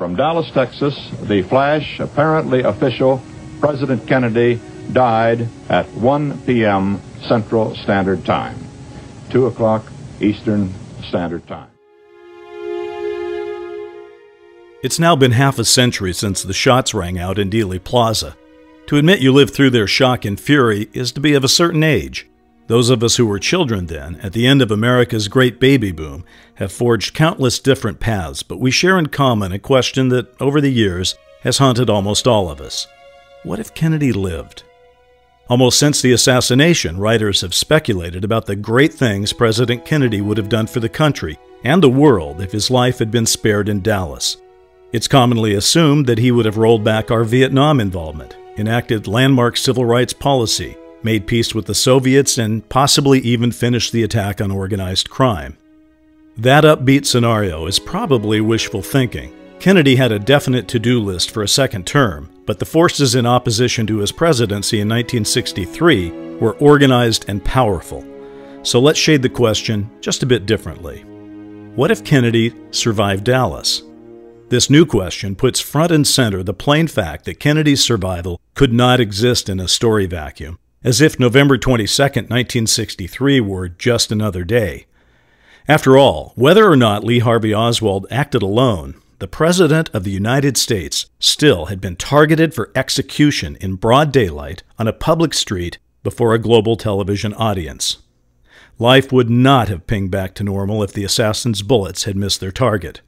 From Dallas, Texas, the flash, apparently official, President Kennedy died at 1 p.m. Central Standard Time, 2 o'clock Eastern Standard Time. It's now been half a century since the shots rang out in Dealey Plaza. To admit you lived through their shock and fury is to be of a certain age. Those of us who were children then, at the end of America's great baby boom, have forged countless different paths, but we share in common a question that, over the years, has haunted almost all of us. What if Kennedy lived? Almost since the assassination, writers have speculated about the great things President Kennedy would have done for the country and the world if his life had been spared in Dallas. It's commonly assumed that he would have rolled back our Vietnam involvement, enacted landmark civil rights policy, made peace with the Soviets, and possibly even finished the attack on organized crime. That upbeat scenario is probably wishful thinking. Kennedy had a definite to-do list for a second term, but the forces in opposition to his presidency in 1963 were organized and powerful. So let's shade the question just a bit differently. What if Kennedy survived Dallas? This new question puts front and center the plain fact that Kennedy's survival could not exist in a story vacuum, as if November 22, 1963 were just another day. After all, whether or not Lee Harvey Oswald acted alone, the President of the United States still had been targeted for execution in broad daylight on a public street before a global television audience. Life would not have pinged back to normal if the assassin's bullets had missed their target.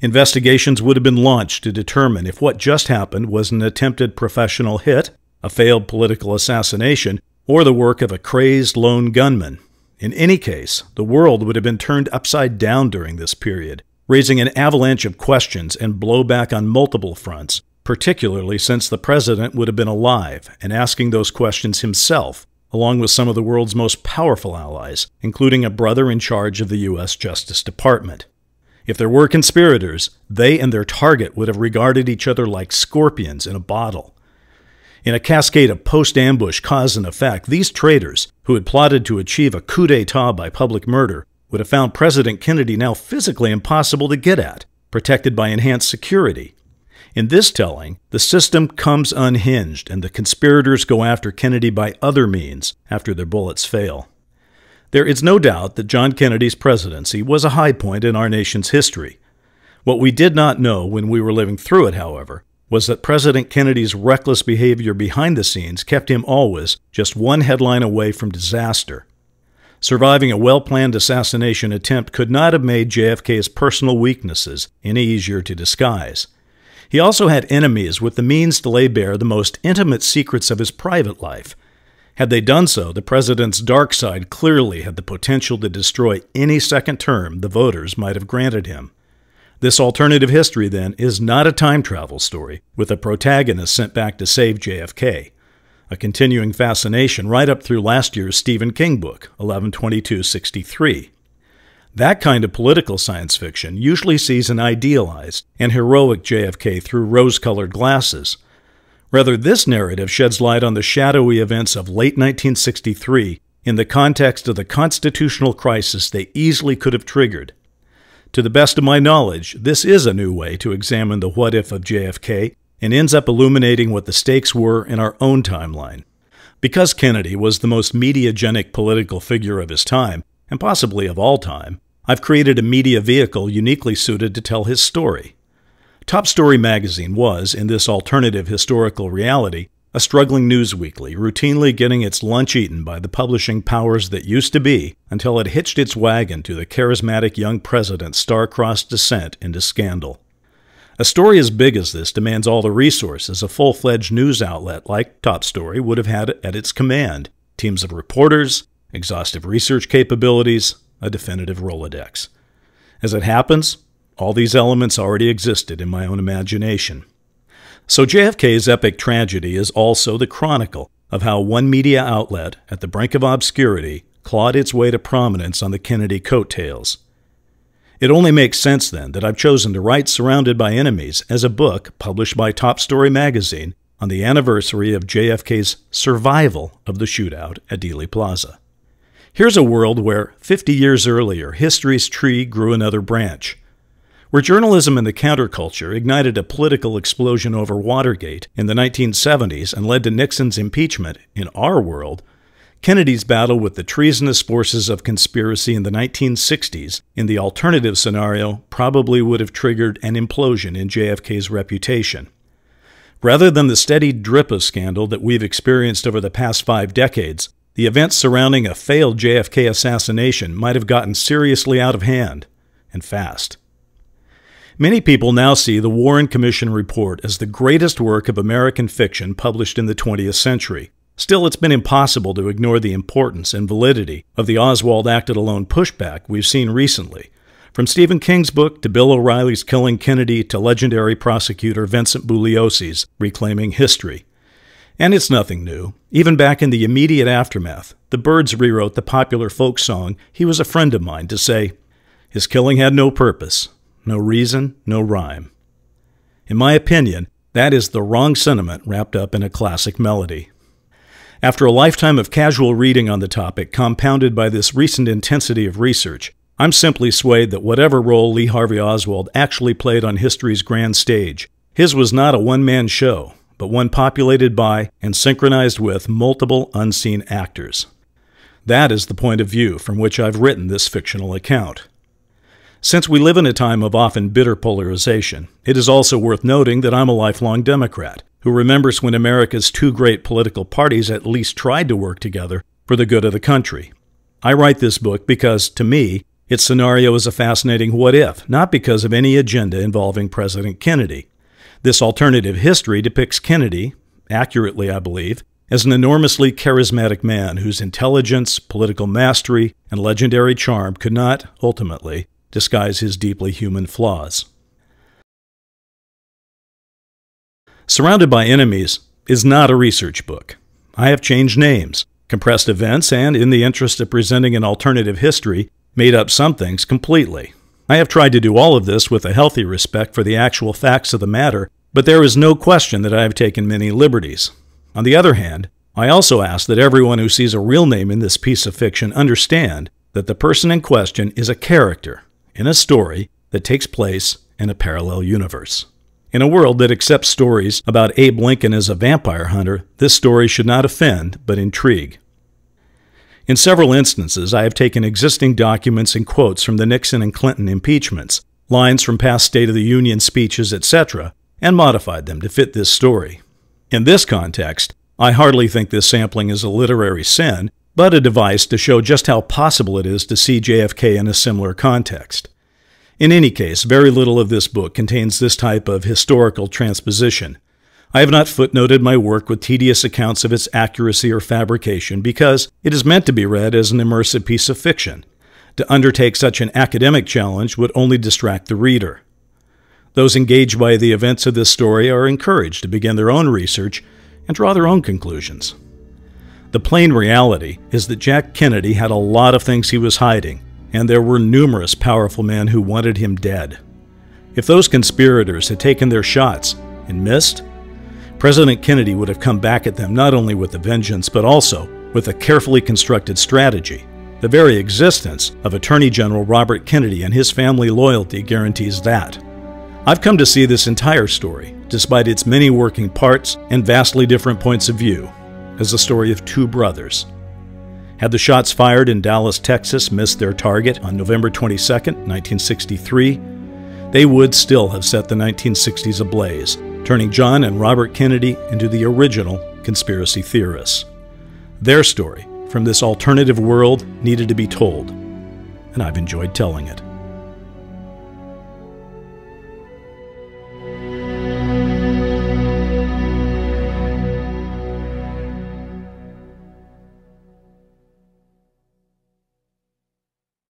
Investigations would have been launched to determine if what just happened was an attempted professional hit, a failed political assassination, or the work of a crazed lone gunman. In any case, the world would have been turned upside down during this period, raising an avalanche of questions and blowback on multiple fronts, particularly since the president would have been alive and asking those questions himself, along with some of the world's most powerful allies, including a brother in charge of the U.S. Justice Department. If there were conspirators, they and their target would have regarded each other like scorpions in a bottle. In a cascade of post-ambush cause and effect, these traitors, who had plotted to achieve a coup d'etat by public murder, would have found President Kennedy now physically impossible to get at, protected by enhanced security. In this telling, the system comes unhinged and the conspirators go after Kennedy by other means after their bullets fail. There is no doubt that John Kennedy's presidency was a high point in our nation's history. What we did not know when we were living through it, however, was that President Kennedy's reckless behavior behind the scenes kept him always just one headline away from disaster. Surviving a well-planned assassination attempt could not have made JFK's personal weaknesses any easier to disguise. He also had enemies with the means to lay bare the most intimate secrets of his private life. Had they done so, the president's dark side clearly had the potential to destroy any second term the voters might have granted him. This alternative history, then, is not a time travel story, with a protagonist sent back to save JFK. A continuing fascination right up through last year's Stephen King book, 11/22/63. That kind of political science fiction usually sees an idealized and heroic JFK through rose-colored glasses. Rather, this narrative sheds light on the shadowy events of late 1963 in the context of the constitutional crisis they easily could have triggered. To the best of my knowledge, this is a new way to examine the what-if of JFK and ends up illuminating what the stakes were in our own timeline. Because Kennedy was the most mediagenic political figure of his time, and possibly of all time, I've created a media vehicle uniquely suited to tell his story. Top Story magazine was, in this alternative historical reality, a struggling news weekly, routinely getting its lunch eaten by the publishing powers that used to be until it hitched its wagon to the charismatic young president's star-crossed descent into scandal. A story as big as this demands all the resources a full-fledged news outlet like Top Story would have had at its command: teams of reporters, exhaustive research capabilities, a definitive Rolodex. As it happens, all these elements already existed in my own imagination. So JFK's epic tragedy is also the chronicle of how one media outlet, at the brink of obscurity, clawed its way to prominence on the Kennedy coattails. It only makes sense, then, that I've chosen to write Surrounded by Enemies as a book published by Top Story magazine on the anniversary of JFK's survival of the shootout at Dealey Plaza. Here's a world where, 50 years earlier, history's tree grew another branch. Where journalism and the counterculture ignited a political explosion over Watergate in the 1970s and led to Nixon's impeachment in our world, Kennedy's battle with the treasonous forces of conspiracy in the 1960s, in the alternative scenario, probably would have triggered an implosion in JFK's reputation. Rather than the steady drip of scandal that we've experienced over the past 5 decades, the events surrounding a failed JFK assassination might have gotten seriously out of hand, and fast. Many people now see the Warren Commission Report as the greatest work of American fiction published in the 20th century. Still, it's been impossible to ignore the importance and validity of the Oswald acted alone pushback we've seen recently. From Stephen King's book to Bill O'Reilly's Killing Kennedy to legendary prosecutor Vincent Bugliosi's Reclaiming History. And it's nothing new. Even back in the immediate aftermath, the Byrds rewrote the popular folk song He Was a Friend of Mine to say, "His killing had no purpose, no reason, no rhyme." In my opinion, that is the wrong sentiment wrapped up in a classic melody. After a lifetime of casual reading on the topic, compounded by this recent intensity of research, I'm simply swayed that whatever role Lee Harvey Oswald actually played on history's grand stage, his was not a one-man show, but one populated by and synchronized with multiple unseen actors. That is the point of view from which I've written this fictional account. Since we live in a time of often bitter polarization, it is also worth noting that I'm a lifelong Democrat, who remembers when America's two great political parties at least tried to work together for the good of the country. I write this book because, to me, its scenario is a fascinating what-if, not because of any agenda involving President Kennedy. This alternative history depicts Kennedy, accurately I believe, as an enormously charismatic man whose intelligence, political mastery, and legendary charm could not, ultimately, disguise his deeply human flaws. Surrounded by Enemies is not a research book. I have changed names, compressed events, and, in the interest of presenting an alternative history, made up some things completely. I have tried to do all of this with a healthy respect for the actual facts of the matter, but there is no question that I have taken many liberties. On the other hand, I also ask that everyone who sees a real name in this piece of fiction understand that the person in question is a character in a story that takes place in a parallel universe. In a world that accepts stories about Abe Lincoln as a vampire hunter, this story should not offend, but intrigue. In several instances, I have taken existing documents and quotes from the Nixon and Clinton impeachments, lines from past State of the Union speeches, etc., and modified them to fit this story. In this context, I hardly think this sampling is a literary sin, but a device to show just how possible it is to see JFK in a similar context. In any case, very little of this book contains this type of historical transposition. I have not footnoted my work with tedious accounts of its accuracy or fabrication because it is meant to be read as an immersive piece of fiction. To undertake such an academic challenge would only distract the reader. Those engaged by the events of this story are encouraged to begin their own research and draw their own conclusions. The plain reality is that Jack Kennedy had a lot of things he was hiding, and there were numerous powerful men who wanted him dead. If those conspirators had taken their shots and missed, President Kennedy would have come back at them not only with a vengeance, but also with a carefully constructed strategy. The very existence of Attorney General Robert Kennedy and his family loyalty guarantees that. I've come to see this entire story, despite its many working parts and vastly different points of view, as the story of two brothers. Had the shots fired in Dallas, Texas, missed their target on November 22, 1963, they would still have set the 1960s ablaze, turning John and Robert Kennedy into the original conspiracy theorists. Their story from this alternative world needed to be told, and I've enjoyed telling it.